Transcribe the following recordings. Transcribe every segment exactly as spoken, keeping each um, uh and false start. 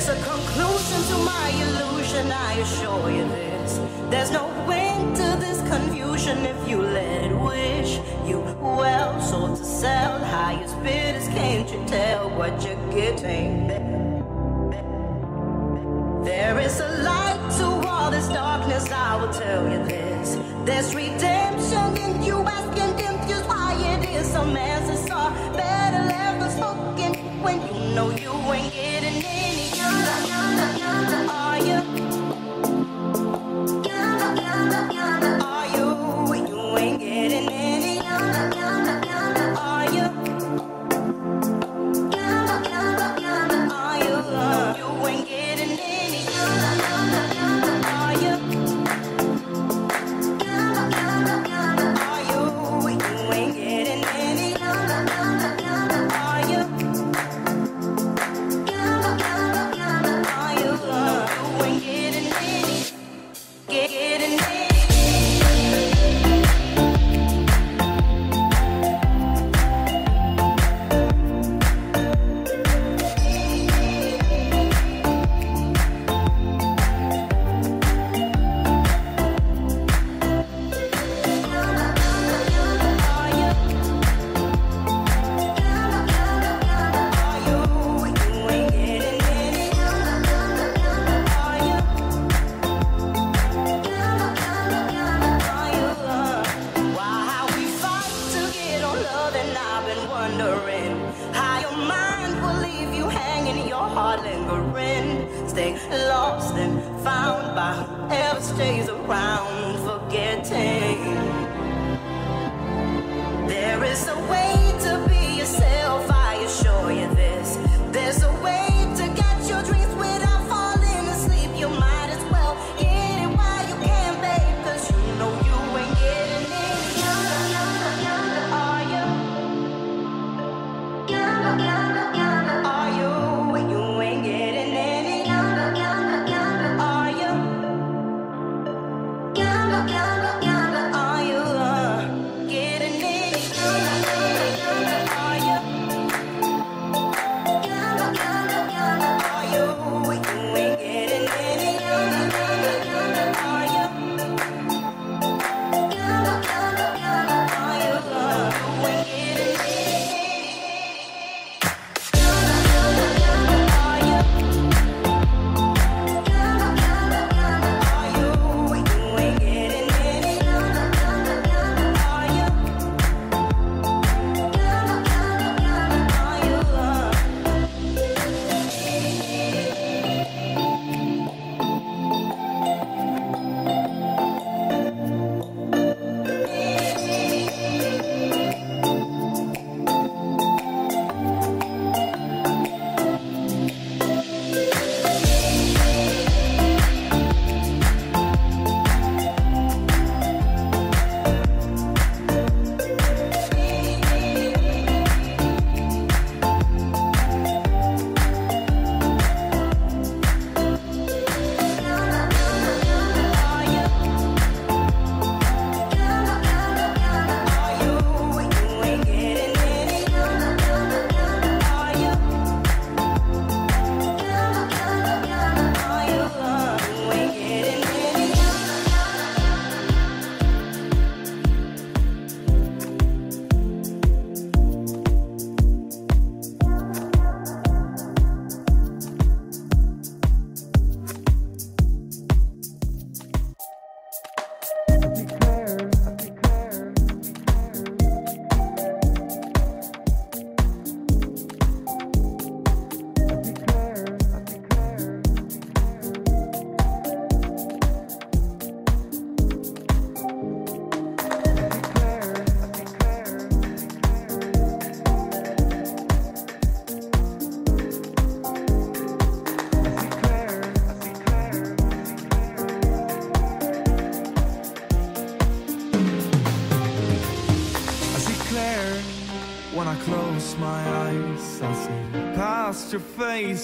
There's a conclusion to my illusion, I assure you this. There's no end to this confusion if you let it wish you well. Sold to sell, highest bidders, can't you tell what you're getting? There is a light to all this darkness, I will tell you this. There's redemption in you, asking confused why it is. Some answers are better left unspoken when you know you ain't getting any younger. Are you?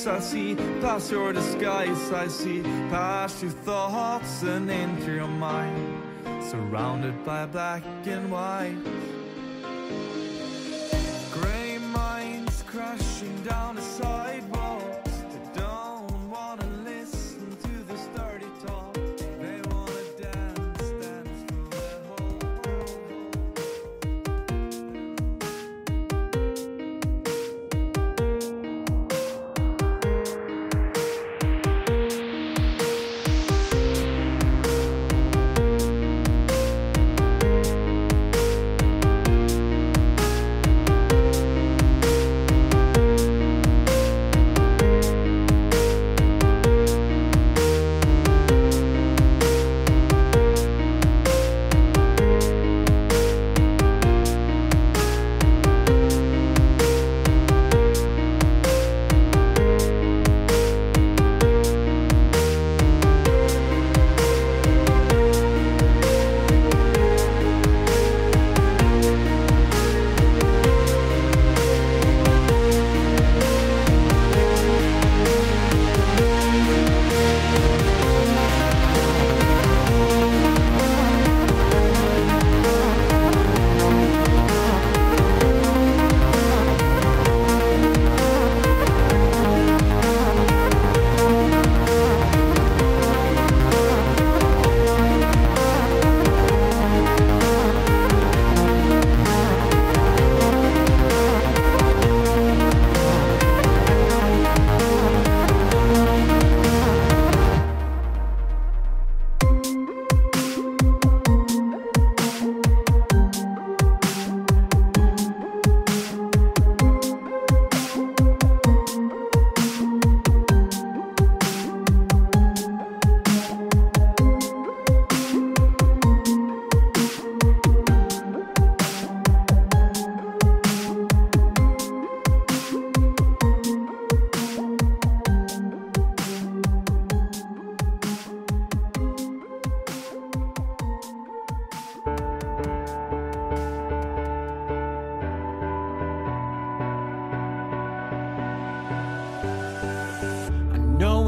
I see past your disguise, I see past your thoughts and into your mind, surrounded by black and white. Grey minds crashing down the sidewalks that don't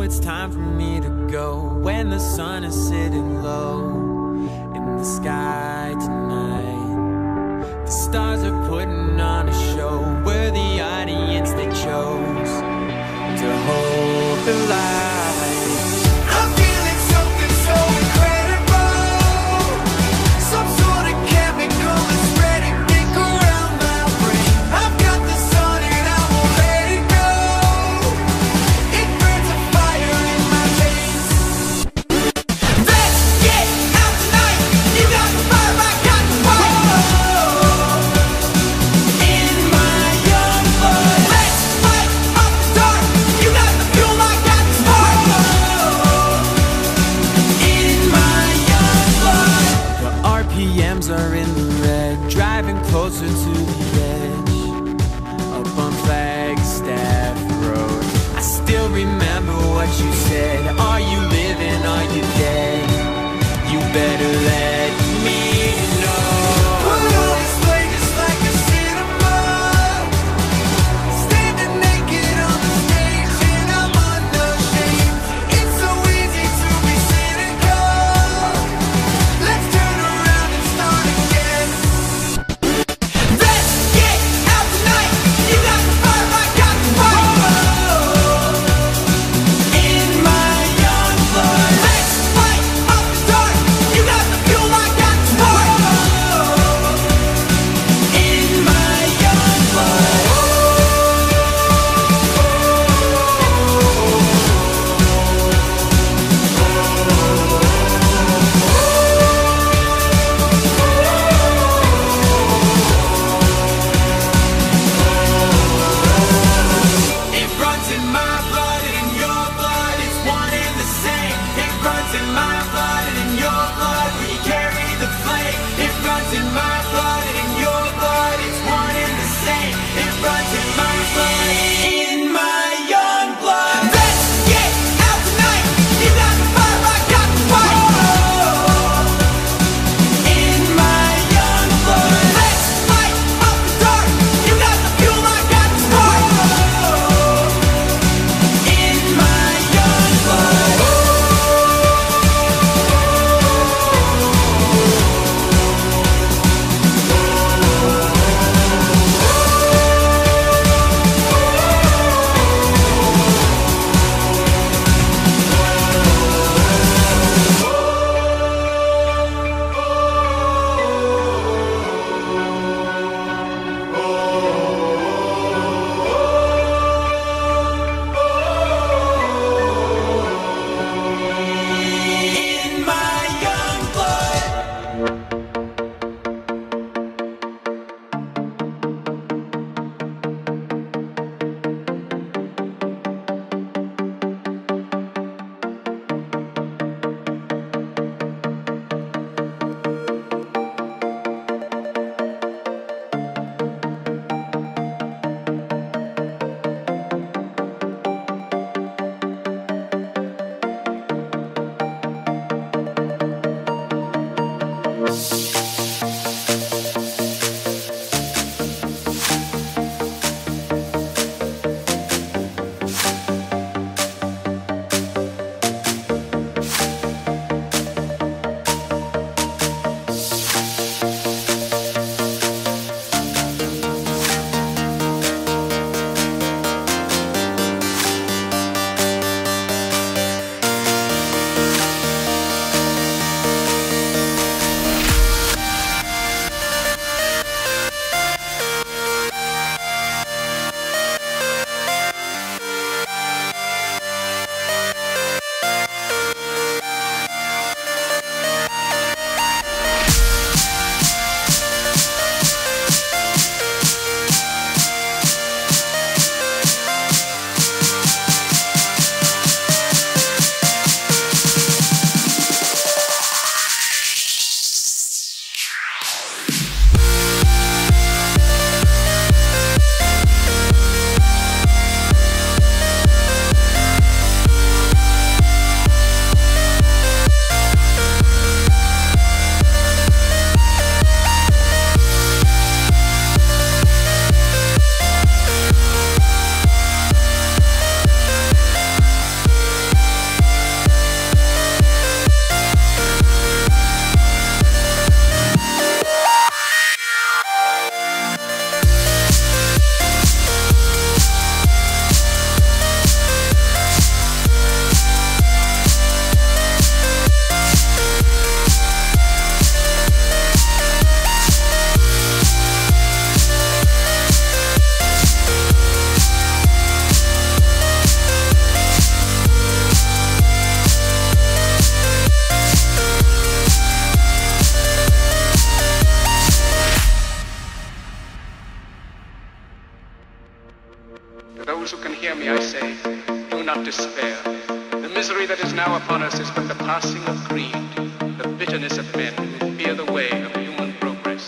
it's time for me to go. When the sun is sitting low in the sky tonight, the stars are putting on a show. We're the audience they chose to hold the light. I'm feeling something so incredible, some sort of chemical that's spreading thick around my brain. I've got this on and I won't let it go. It burns a fire in my veins. Let's get out tonight. You got the fire, I got the fire in my young blood. Let's fight up the dark. You got the fuel, I got the spark in my young blood. The R P Ms are in the red, driving closer to the edge, up on Flagstaff Road. I still remember what you said. Are you living? Are you dead? You better let me know. Put on display just like a cinema, standing naked on the stage, and I'm unashamed. It's so easy to be cynical. Let's turn around and start again. Let's get out tonight. You got the fire, I got the fire in my young blood. Let's fight up the dark. You got the fuel, I who can hear me, I say, do not despair. The misery that is now upon us is but the passing of greed, the bitterness of men who fear the way of human progress.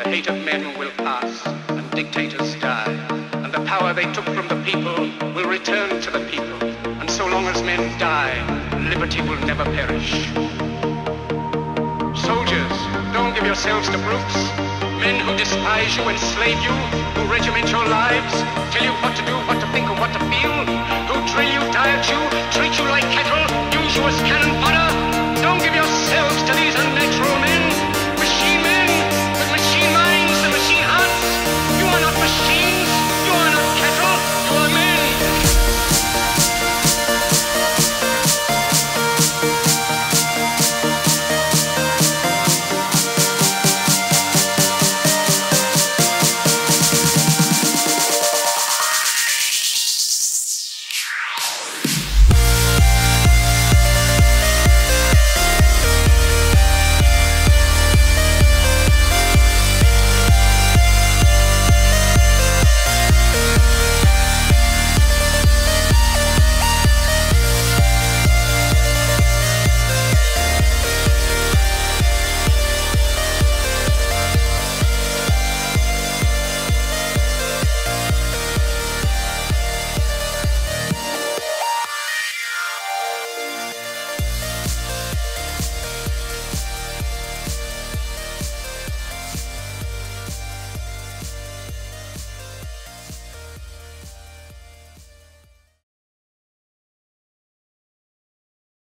The hate of men will pass, and dictators die, and the power they took from the people will return to the people. And so long as men die, liberty will never perish. Soldiers, don't give yourselves to brutes. Men who despise you, enslave you, who regiment your lives, tell you what to do, what to think, and what to